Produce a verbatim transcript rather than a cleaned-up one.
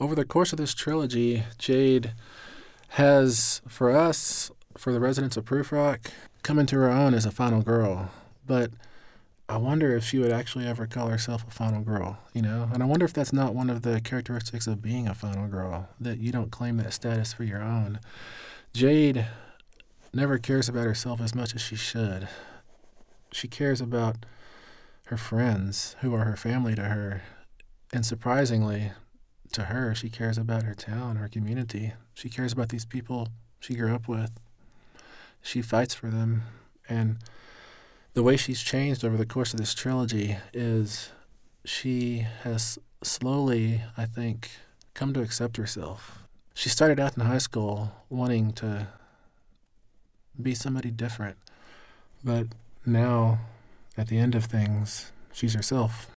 over the course of this trilogy, Jade has, for us, for the residents of Proofrock, come into her own as a final girl. But I wonder if she would actually ever call herself a final girl, you know? And I wonder if that's not one of the characteristics of being a final girl, that you don't claim that status for your own. Jade never cares about herself as much as she should. She cares about her friends, who are her family to her. And surprisingly, to her, she cares about her town, her community. She cares about these people she grew up with. She fights for them. And the way she's changed over the course of this trilogy is she has slowly, I think, come to accept herself. She started out in high school wanting to be somebody different, but now, at the end of things, she's herself.